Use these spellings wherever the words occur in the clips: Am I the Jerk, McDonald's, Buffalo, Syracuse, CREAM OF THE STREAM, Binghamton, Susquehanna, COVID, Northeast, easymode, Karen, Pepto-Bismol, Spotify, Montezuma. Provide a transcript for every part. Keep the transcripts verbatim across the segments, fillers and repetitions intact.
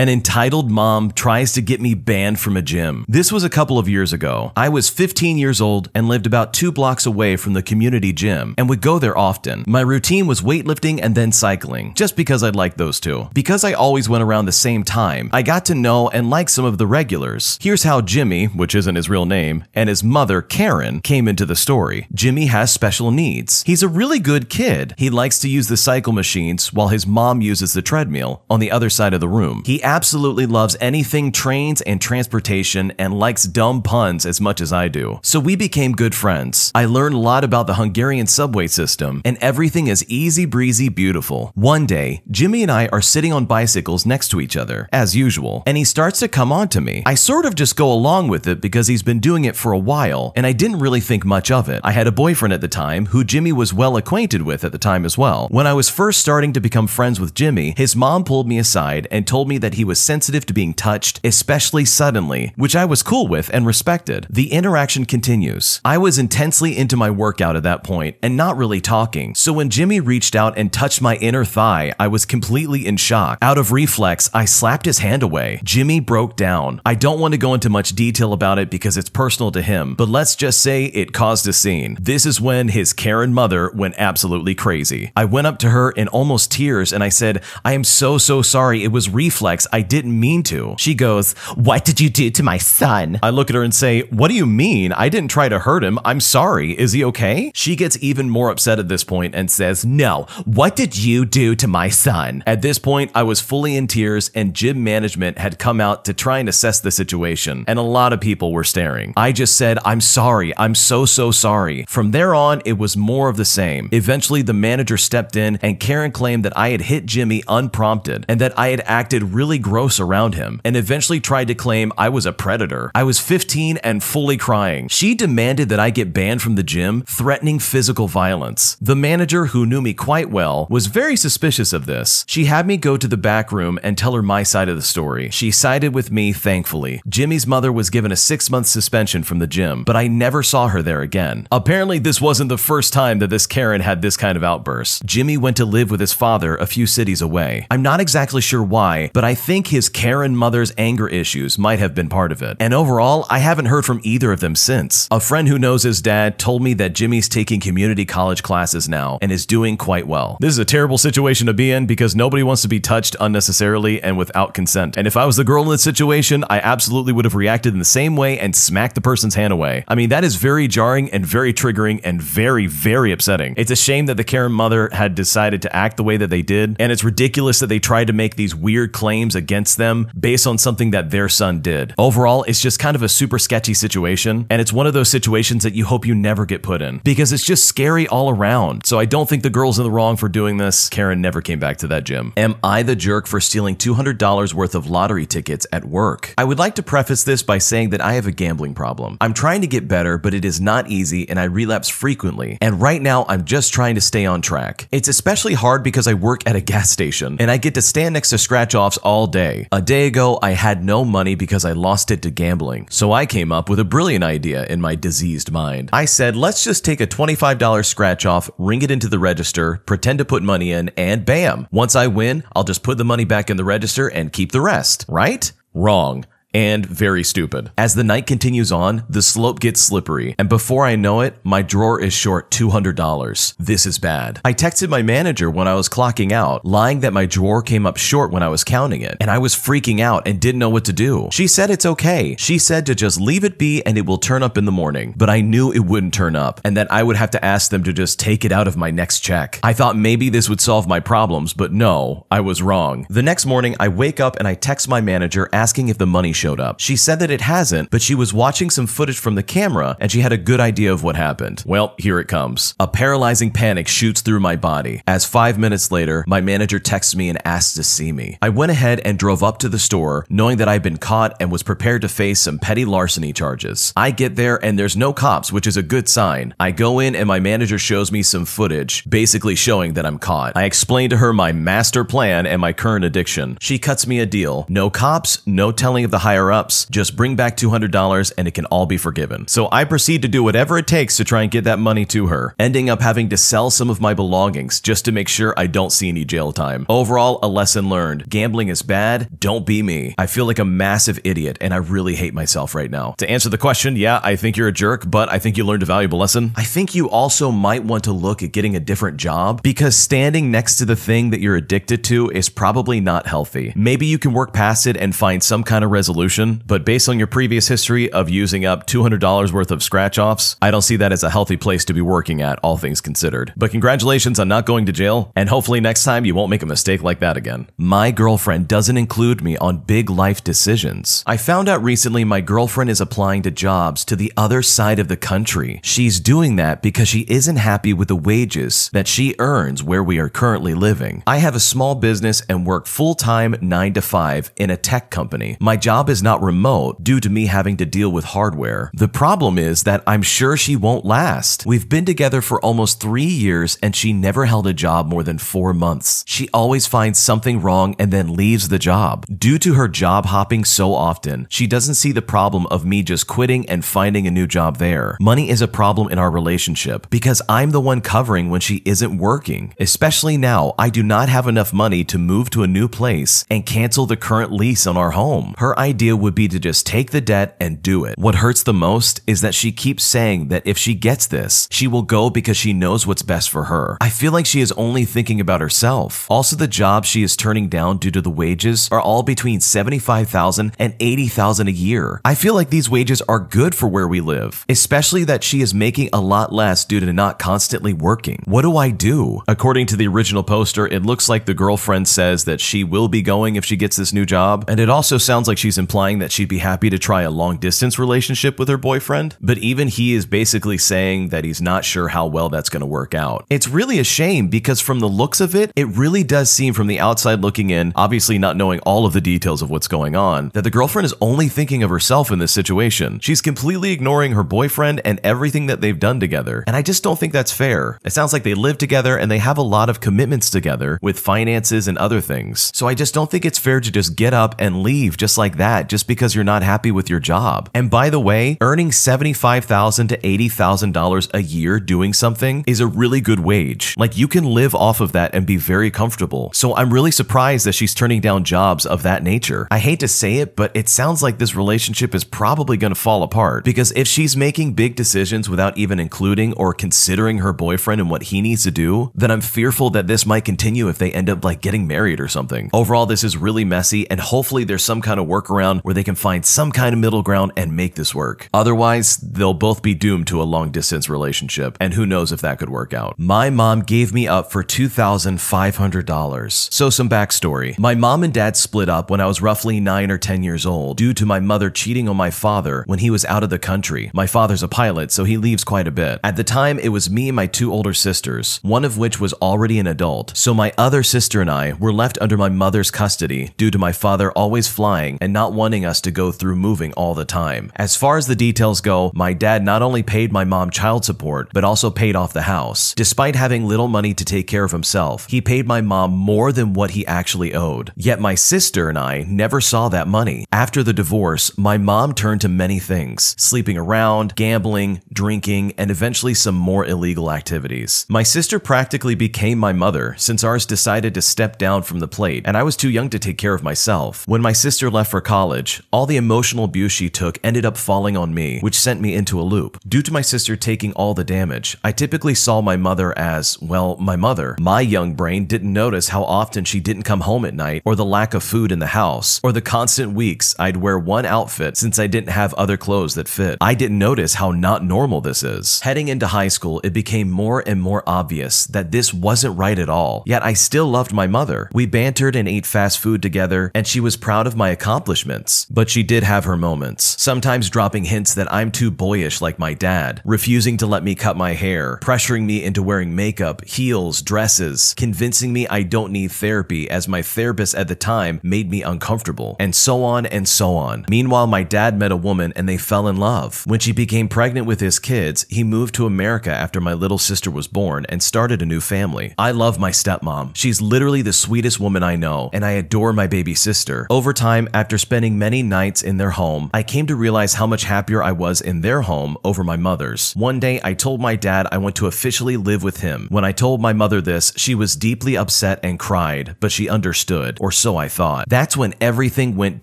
An entitled mom tries to get me banned from a gym. This was a couple of years ago. I was fifteen years old and lived about two blocks away from the community gym and would go there often. My routine was weightlifting and then cycling, just because I liked those two. Because I always went around the same time, I got to know and like some of the regulars. Here's how Jimmy, which isn't his real name, and his mother, Karen, came into the story. Jimmy has special needs. He's a really good kid. He likes to use the cycle machines while his mom uses the treadmill on the other side of the room. He absolutely loves anything trains and transportation and likes dumb puns as much as I do. So we became good friends. I learned a lot about the Hungarian subway system, and everything is easy breezy beautiful. One day, Jimmy and I are sitting on bicycles next to each other, as usual, and he starts to come on to me. I sort of just go along with it because he's been doing it for a while, and I didn't really think much of it. I had a boyfriend at the time who Jimmy was well acquainted with at the time as well. When I was first starting to become friends with Jimmy, his mom pulled me aside and told me that he was sensitive to being touched, especially suddenly, which I was cool with and respected. The interaction continues. I was intensely into my workout at that point and not really talking, so when Jimmy reached out and touched my inner thigh, I was completely in shock. Out of reflex, I slapped his hand away. Jimmy broke down. I don't want to go into much detail about it because it's personal to him, but let's just say it caused a scene. This is when his Karen mother went absolutely crazy. I went up to her in almost tears and I said, "I am so, so sorry. It was reflex. I didn't mean to." She goes, "What did you do to my son?" I look at her and say, "What do you mean? I didn't try to hurt him. I'm sorry. Is he okay?" She gets even more upset at this point and says, "No, what did you do to my son?" At this point, I was fully in tears and gym management had come out to try and assess the situation, and a lot of people were staring. I just said, "I'm sorry. I'm so, so sorry." From there on, it was more of the same. Eventually, the manager stepped in and Karen claimed that I had hit Jimmy unprompted and that I had acted really really gross around him, and eventually tried to claim I was a predator. I was fifteen and fully crying. She demanded that I get banned from the gym, threatening physical violence. The manager, who knew me quite well, was very suspicious of this. She had me go to the back room and tell her my side of the story. She sided with me, thankfully. Jimmy's mother was given a six-month suspension from the gym, but I never saw her there again. Apparently, this wasn't the first time that this Karen had this kind of outburst. Jimmy went to live with his father a few cities away. I'm not exactly sure why, but I I think his Karen mother's anger issues might have been part of it. And overall, I haven't heard from either of them since. A friend who knows his dad told me that Jimmy's taking community college classes now and is doing quite well. This is a terrible situation to be in because nobody wants to be touched unnecessarily and without consent. And if I was the girl in this situation, I absolutely would have reacted in the same way and smacked the person's hand away. I mean, that is very jarring and very triggering and very, very upsetting. It's a shame that the Karen mother had decided to act the way that they did. And it's ridiculous that they tried to make these weird claims against them based on something that their son did. Overall, it's just kind of a super sketchy situation, and it's one of those situations that you hope you never get put in because it's just scary all around. So I don't think the girl's in the wrong for doing this. Karen never came back to that gym. Am I the jerk for stealing two hundred dollars worth of lottery tickets at work? I would like to preface this by saying that I have a gambling problem. I'm trying to get better, but it is not easy and I relapse frequently. And right now, I'm just trying to stay on track. It's especially hard because I work at a gas station and I get to stand next to scratch-offs all day. A day ago, I had no money because I lost it to gambling. So I came up with a brilliant idea in my diseased mind. I said, let's just take a twenty-five dollar scratch off, ring it into the register, pretend to put money in, and bam. Once I win, I'll just put the money back in the register and keep the rest, right? Wrong. And very stupid. As the night continues on, the slope gets slippery, and before I know it, my drawer is short two hundred dollars. This is bad. I texted my manager when I was clocking out, lying that my drawer came up short when I was counting it, and I was freaking out and didn't know what to do. She said it's okay. She said to just leave it be and it will turn up in the morning, but I knew it wouldn't turn up, and that I would have to ask them to just take it out of my next check. I thought maybe this would solve my problems, but no, I was wrong. The next morning, I wake up and I text my manager asking if the money showed up. She said that it hasn't, but she was watching some footage from the camera and she had a good idea of what happened. Well, here it comes. A paralyzing panic shoots through my body. As five minutes later, my manager texts me and asks to see me. I went ahead and drove up to the store, knowing that I'd been caught and was prepared to face some petty larceny charges. I get there and there's no cops, which is a good sign. I go in and my manager shows me some footage, basically showing that I'm caught. I explain to her my master plan and my current addiction. She cuts me a deal. No cops, no telling of the high higher-ups, just bring back two hundred dollars and it can all be forgiven. So I proceed to do whatever it takes to try and get that money to her, ending up having to sell some of my belongings just to make sure I don't see any jail time. Overall, a lesson learned. Gambling is bad. Don't be me. I feel like a massive idiot and I really hate myself right now. To answer the question, yeah, I think you're a jerk, but I think you learned a valuable lesson. I think you also might want to look at getting a different job because standing next to the thing that you're addicted to is probably not healthy. Maybe you can work past it and find some kind of resolution, but based on your previous history of using up two hundred dollars worth of scratch-offs, I don't see that as a healthy place to be working at, all things considered. But congratulations on not going to jail, and hopefully next time you won't make a mistake like that again. My girlfriend doesn't include me on big life decisions. I found out recently my girlfriend is applying to jobs to the other side of the country. She's doing that because she isn't happy with the wages that she earns where we are currently living. I have a small business and work full-time nine to five in a tech company. My job is not remote due to me having to deal with hardware. The problem is that I'm sure she won't last. We've been together for almost three years and she never held a job more than four months. She always finds something wrong and then leaves the job. Due to her job hopping so often, she doesn't see the problem of me just quitting and finding a new job there. Money is a problem in our relationship because I'm the one covering when she isn't working. Especially now, I do not have enough money to move to a new place and cancel the current lease on our home. Her idea would be to just take the debt and do it. What hurts the most is that she keeps saying that if she gets this, she will go because she knows what's best for her. I feel like she is only thinking about herself. Also, the jobs she is turning down due to the wages are all between seventy-five thousand dollars and eighty thousand dollars a year. I feel like these wages are good for where we live, especially that she is making a lot less due to not constantly working. What do I do? According to the original poster, it looks like the girlfriend says that she will be going if she gets this new job, and it also sounds like she's implying that she'd be happy to try a long-distance relationship with her boyfriend, but even he is basically saying that he's not sure how well that's going to work out. It's really a shame because from the looks of it, it really does seem from the outside looking in, obviously not knowing all of the details of what's going on, that the girlfriend is only thinking of herself in this situation. She's completely ignoring her boyfriend and everything that they've done together, and I just don't think that's fair. It sounds like they live together and they have a lot of commitments together with finances and other things, so I just don't think it's fair to just get up and leave just like that just because you're not happy with your job. And by the way, earning seventy-five thousand dollars to eighty thousand dollars a year doing something is a really good wage. Like, you can live off of that and be very comfortable. So I'm really surprised that she's turning down jobs of that nature. I hate to say it, but it sounds like this relationship is probably going to fall apart because if she's making big decisions without even including or considering her boyfriend and what he needs to do, then I'm fearful that this might continue if they end up like getting married or something. Overall, this is really messy and hopefully there's some kind of workaround where they can find some kind of middle ground and make this work. Otherwise, they'll both be doomed to a long distance relationship and who knows if that could work out. My mom gave me up for two thousand five hundred dollars. So some backstory. My mom and dad split up when I was roughly nine or ten years old due to my mother cheating on my father when he was out of the country. My father's a pilot, so he leaves quite a bit. At the time, it was me and my two older sisters, one of which was already an adult. So my other sister and I were left under my mother's custody due to my father always flying and not wanting us to go through moving all the time. As far as the details go, my dad not only paid my mom child support, but also paid off the house. Despite having little money to take care of himself, he paid my mom more than what he actually owed. Yet my sister and I never saw that money. After the divorce, my mom turned to many things, sleeping around, gambling, drinking, and eventually some more illegal activities. My sister practically became my mother since ours decided to step down from the plate, and I was too young to take care of myself. When my sister left for college, all the emotional abuse she took ended up falling on me, which sent me into a loop. Due to my sister taking all the damage, I typically saw my mother as, well, my mother. My young brain didn't notice how often she didn't come home at night, or the lack of food in the house, or the constant weeks I'd wear one outfit since I didn't have other clothes that fit. I didn't notice how not normal this is. Heading into high school, it became more and more obvious that this wasn't right at all, yet I still loved my mother. We bantered and ate fast food together, and she was proud of my accomplishments, but she did have her moments, sometimes dropping hints that I'm too boyish like my dad, refusing to let me cut my hair, pressuring me into wearing makeup, heels, dresses, convincing me I don't need therapy as my therapist at the time made me uncomfortable, and so on and so on. Meanwhile, my dad met a woman and they fell in love. When she became pregnant with his kids, he moved to America after my little sister was born and started a new family. I love my stepmom. She's literally the sweetest woman I know, and I adore my baby sister. Over time, after spending spending many nights in their home, I came to realize how much happier I was in their home over my mother's. One day, I told my dad I want to officially live with him. When I told my mother this, she was deeply upset and cried, but she understood, or so I thought. That's when everything went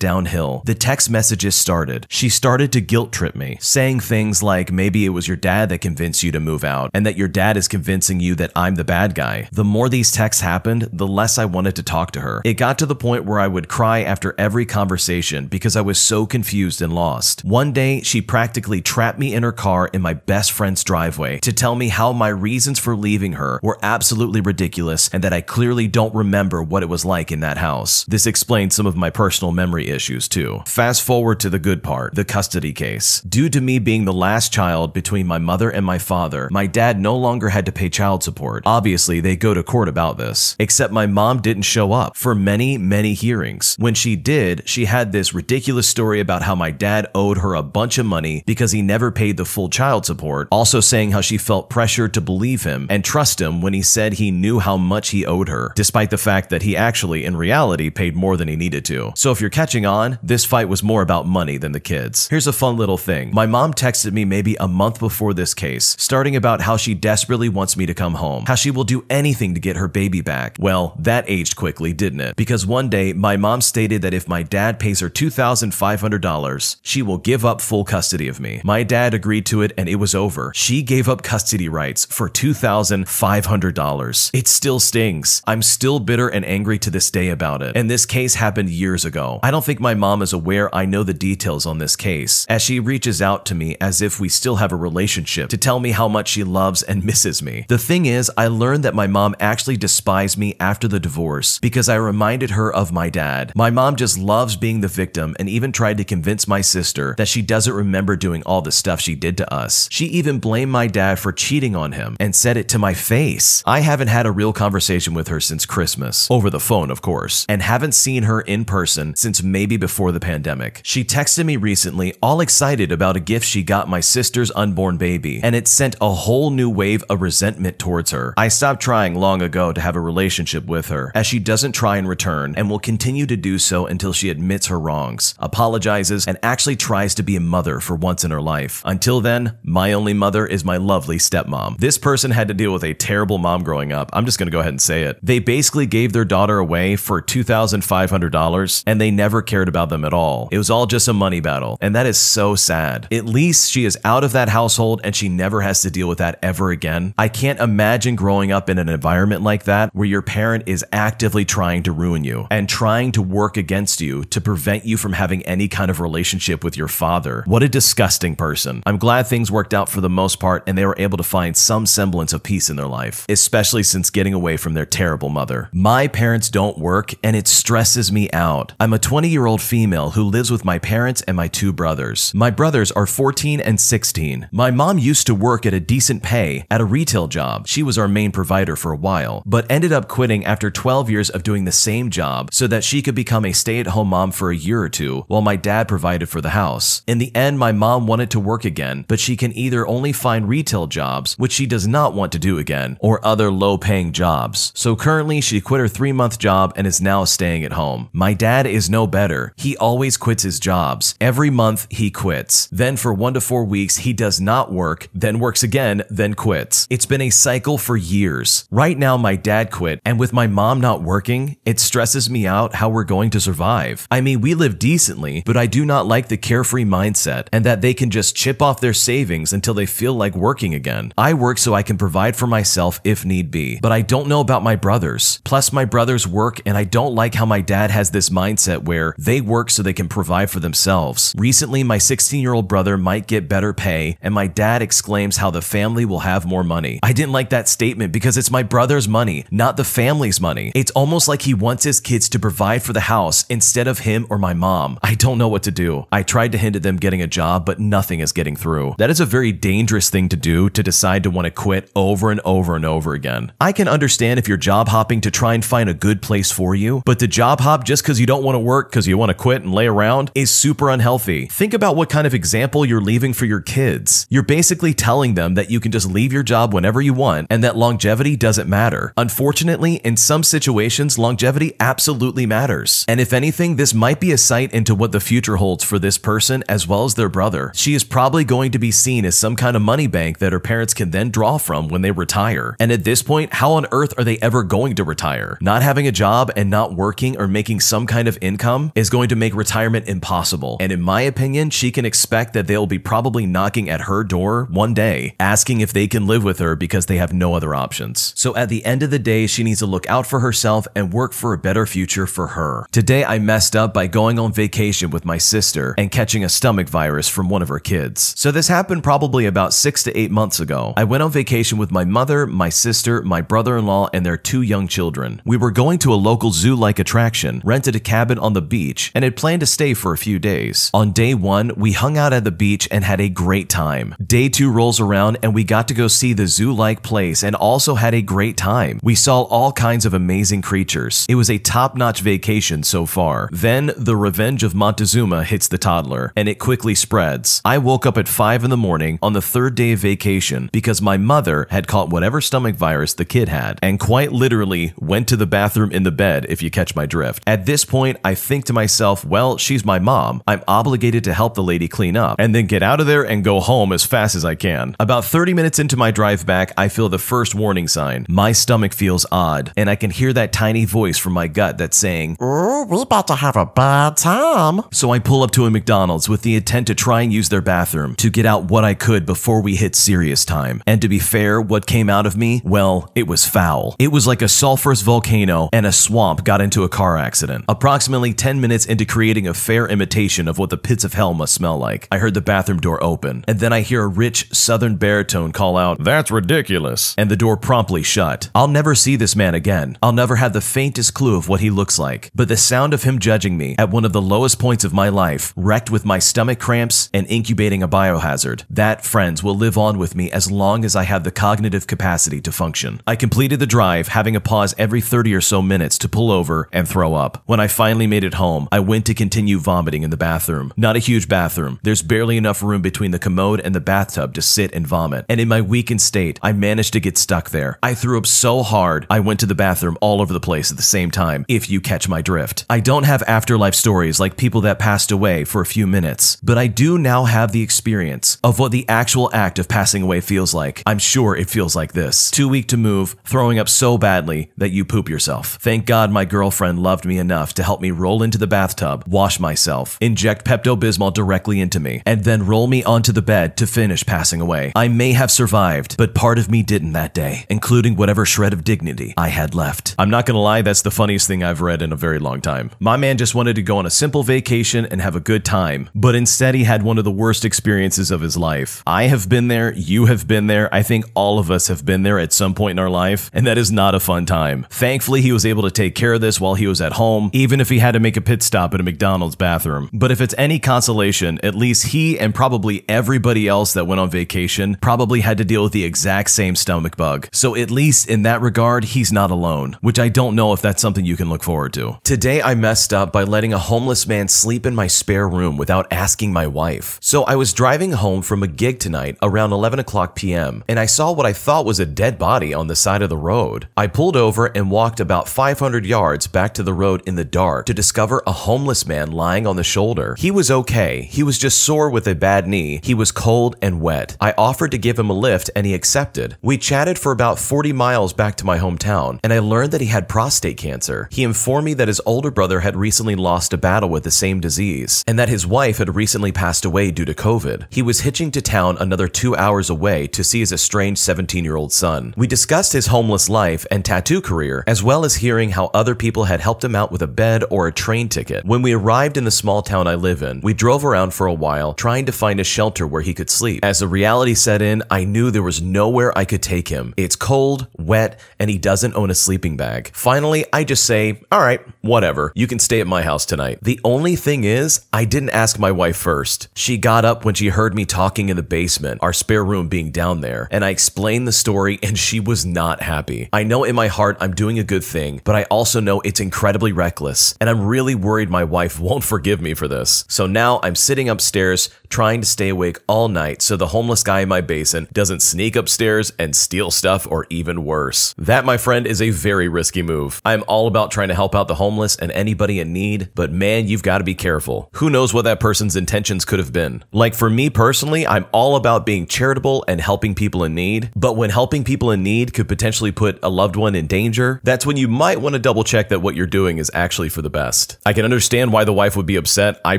downhill. The text messages started. She started to guilt trip me, saying things like maybe it was your dad that convinced you to move out, and that your dad is convincing you that I'm the bad guy. The more these texts happened, the less I wanted to talk to her. It got to the point where I would cry after every conversation because I was so confused and lost. One day, she practically trapped me in her car in my best friend's driveway to tell me how my reasons for leaving her were absolutely ridiculous and that I clearly don't remember what it was like in that house. This explains some of my personal memory issues too. Fast forward to the good part, the custody case. Due to me being the last child between my mother and my father, my dad no longer had to pay child support. Obviously, they go to court about this. Except my mom didn't show up for many, many hearings. When she did, she had this ridiculous story about how my dad owed her a bunch of money because he never paid the full child support, also saying how she felt pressured to believe him and trust him when he said he knew how much he owed her, despite the fact that he actually, in reality, paid more than he needed to. So if you're catching on, this fight was more about money than the kids. Here's a fun little thing. My mom texted me maybe a month before this case, starting about how she desperately wants me to come home, how she will do anything to get her baby back. Well, that aged quickly, didn't it? Because one day, my mom stated that if my dad pays her two thousand five hundred dollars, she will give up full custody of me. My dad agreed to it and it was over. She gave up custody rights for two thousand five hundred dollars. It still stings. I'm still bitter and angry to this day about it. And this case happened years ago. I don't think my mom is aware I know the details on this case, as she reaches out to me as if we still have a relationship to tell me how much she loves and misses me. The thing is, I learned that my mom actually despised me after the divorce because I reminded her of my dad. My mom just loves being the victim and even tried to convince my sister that she doesn't remember doing all the stuff she did to us. She even blamed my dad for cheating on him and said it to my face. I haven't had a real conversation with her since Christmas, over the phone of course, and haven't seen her in person since maybe before the pandemic. She texted me recently all excited about a gift she got my sister's unborn baby, and it sent a whole new wave of resentment towards her. I stopped trying long ago to have a relationship with her, as she doesn't try in return and will continue to do so until she admits her wrongs, apologizes, and actually tries to be a mother for once in her life. Until then, my only mother is my lovely stepmom. This person had to deal with a terrible mom growing up. I'm just gonna go ahead and say it. They basically gave their daughter away for two thousand five hundred dollars and they never cared about them at all. It was all just a money battle, and that is so sad. At least she is out of that household and she never has to deal with that ever again. I can't imagine growing up in an environment like that where your parent is actively trying to ruin you and trying to work against you to prevent you from having any kind of relationship with your father. What a disgusting person. I'm glad things worked out for the most part and they were able to find some semblance of peace in their life, especially since getting away from their terrible mother. My parents don't work and it stresses me out. I'm a twenty-year-old female who lives with my parents and my two brothers. My brothers are fourteen and sixteen. My mom used to work at a decent pay at a retail job. She was our main provider for a while, but ended up quitting after twelve years of doing the same job so that she could become a stay-at-home mom for a year or two while my dad provided for the house. In the end, my mom wanted to work again, but she can either only find retail jobs, which she does not want to do again, or other low-paying jobs. So currently, she quit her three-month job and is now staying at home. My dad is no better. He always quits his jobs. Every month, he quits. Then for one to four weeks, he does not work, then works again, then quits. It's been a cycle for years. Right now, my dad quit, and with my mom not working, it stresses me out how we're going to survive. I mean, we live decently, but I do not like the carefree mindset and that they can just chip off their savings until they feel like working again. I work so I can provide for myself if need be, but I don't know about my brothers. Plus, my brothers work, and I don't like how my dad has this mindset where they work so they can provide for themselves. Recently, my sixteen-year-old brother might get better pay, and my dad exclaims how the family will have more money. I didn't like that statement because it's my brother's money, not the family's money. It's almost like he wants his kids to provide for the house instead of him or my mom. I don't know what to do. I tried to hint at them getting a job, but nothing is getting through. That is a very dangerous thing to do, to decide to want to quit over and over and over again. I can understand if you're job hopping to try and find a good place for you, but to job hop just because you don't want to work because you want to quit and lay around is super unhealthy. Think about what kind of example you're leaving for your kids. You're basically telling them that you can just leave your job whenever you want and that longevity doesn't matter. Unfortunately, in some situations, longevity absolutely matters. And if anything, this might be be a sight into what the future holds for this person as well as their brother. She is probably going to be seen as some kind of money bank that her parents can then draw from when they retire. And at this point, how on earth are they ever going to retire? Not having a job and not working or making some kind of income is going to make retirement impossible. And in my opinion, she can expect that they'll be probably knocking at her door one day, asking if they can live with her because they have no other options. So at the end of the day, she needs to look out for herself and work for a better future for her. Today, I messed up by going on vacation with my sister and catching a stomach virus from one of her kids. So this happened probably about six to eight months ago. I went on vacation with my mother, my sister, my brother-in-law, and their two young children. We were going to a local zoo-like attraction, rented a cabin on the beach, and had planned to stay for a few days. On day one, we hung out at the beach and had a great time. Day two rolls around and we got to go see the zoo-like place and also had a great time. We saw all kinds of amazing creatures. It was a top-notch vacation so far. Then, the revenge of Montezuma hits the toddler, and it quickly spreads. I woke up at five in the morning on the third day of vacation because my mother had caught whatever stomach virus the kid had, and quite literally went to the bathroom in the bed, if you catch my drift. At this point, I think to myself, well, she's my mom. I'm obligated to help the lady clean up, and then get out of there and go home as fast as I can. About thirty minutes into my drive back, I feel the first warning sign. My stomach feels odd, and I can hear that tiny voice from my gut that's saying, "Ooh, we about to have a bad time." So I pull up to a McDonald's with the intent to try and use their bathroom, to get out what I could before we hit serious time. And to be fair, what came out of me, well, it was foul. It was like a sulfurous volcano and a swamp got into a car accident. Approximately ten minutes into creating a fair imitation of what the pits of hell must smell like, I heard the bathroom door open, and then I hear a rich southern baritone call out, "That's ridiculous," and the door promptly shut. I'll never see this man again. I'll never have the faintest clue of what he looks like, but the sound of him judging me at one of the lowest points of my life, wrecked with my stomach cramps and incubating a biohazard, that, friends, will live on with me as long as I have the cognitive capacity to function. I completed the drive, having a pause every thirty or so minutes to pull over and throw up. When I finally made it home, I went to continue vomiting in the bathroom. Not a huge bathroom. There's barely enough room between the commode and the bathtub to sit and vomit. And in my weakened state, I managed to get stuck there. I threw up so hard, I went to the bathroom all over the place at the same time, if you catch my drift. I don't have afterlife stories like people that passed away for a few minutes, but I do now have the experience of what the actual act of passing away feels like. I'm sure it feels like this. Too weak to move, throwing up so badly that you poop yourself. Thank God my girlfriend loved me enough to help me roll into the bathtub, wash myself, inject Pepto-Bismol directly into me, and then roll me onto the bed to finish passing away. I may have survived, but part of me didn't that day, including whatever shred of dignity I had left. I'm not gonna lie, that's the funniest thing I've read in a very long time. My man just wanted to go on a simple vacation and have a good time, but instead he had one of the worst experiences of his life. I have been there, you have been there, I think all of us have been there at some point in our life, and that is not a fun time. Thankfully, he was able to take care of this while he was at home, even if he had to make a pit stop at a McDonald's bathroom. But if it's any consolation, at least he and probably everybody else that went on vacation probably had to deal with the exact same stomach bug. So at least in that regard, he's not alone, which I don't know if that's something you can look forward to. Today, I messed up by letting a homeless man sleep in my spare room without asking my wife. So I was driving home from a gig tonight around eleven o'clock p m, and I saw what I thought was a dead body on the side of the road. I pulled over and walked about five hundred yards back to the road in the dark to discover a homeless man lying on the shoulder. He was okay. He was just sore with a bad knee. He was cold and wet. I offered to give him a lift and he accepted. We chatted for about forty miles back to my hometown, and I learned that he had prostate cancer. He informed me that his older brother had recently lost a battle with the same disease, and that his wife had recently passed away due to COVID. He was hitching to town another two hours away to see his estranged seventeen-year-old son. We discussed his homeless life and tattoo career, as well as hearing how other people had helped him out with a bed or a train ticket. When we arrived in the small town I live in, we drove around for a while trying to find a shelter where he could sleep. As the reality set in, I knew there was nowhere I could take him. It's cold, wet, and he doesn't own a sleeping bag. Finally, I just say, "All right, whatever. You can stay at my house tonight." The only thing is, I didn't ask my wife first. She got up when she heard me talking in the basement, our spare room being down there, and I explained the story and she was not happy. I know in my heart I'm doing a good thing, but I also know it's incredibly reckless, and I'm really worried my wife won't forgive me for this. So now I'm sitting upstairs trying to stay awake all night so the homeless guy in my basement doesn't sneak upstairs and steal stuff, or even worse. That, my friend, is a very risky move. I'm all about trying to help out the homeless and anybody in need, but man, you've got to be careful. Who knows what that person's intentions could have been? Like for me personally, I'm all about being charitable and helping people in need, but when helping people in need could potentially put a loved one in danger, that's when you might want to double check that what you're doing is actually for the best. I can understand why the wife would be upset. I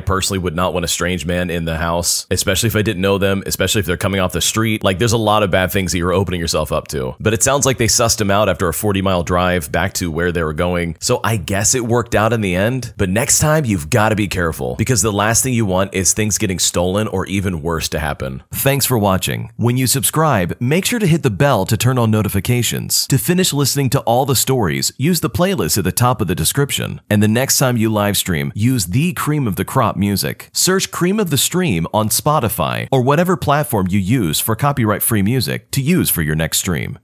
personally would not want a strange man in the house, especially if I didn't know them, especially if they're coming off the street. Like there's a lot of bad things that you're opening yourself up to, but it sounds like they sussed him out after a forty mile drive back to where they were going. So I guess it worked out in the end, but next time you've got to be careful because the last thing you want is things getting stolen or even worse to happen. Thanks for watching. When you subscribe, make sure to hit the bell to turn on notifications. To finish listening to all the stories, use the playlist at the top of the description. And the next time you live stream, use the Cream of the Crop music. Search Cream of the Stream on Spotify or whatever platform you use for copyright free music to use for your next stream.